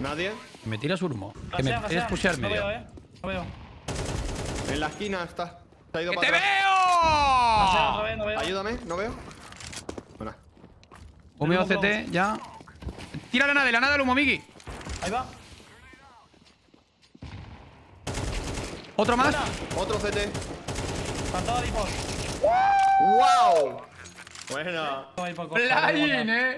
¿Nadie? Me tiras humo. Que me tienes pushear medio. No veo. En la esquina está. Se ha ido para atrás. ¡Te veo! No veo. Ayúdame, no veo. Buena. Humo CT, ya. Tira la nada al humo, Miki. Ahí va. ¿Otro más? Otro CT. Pantado de hipos. ¡Wow! Bueno. Play,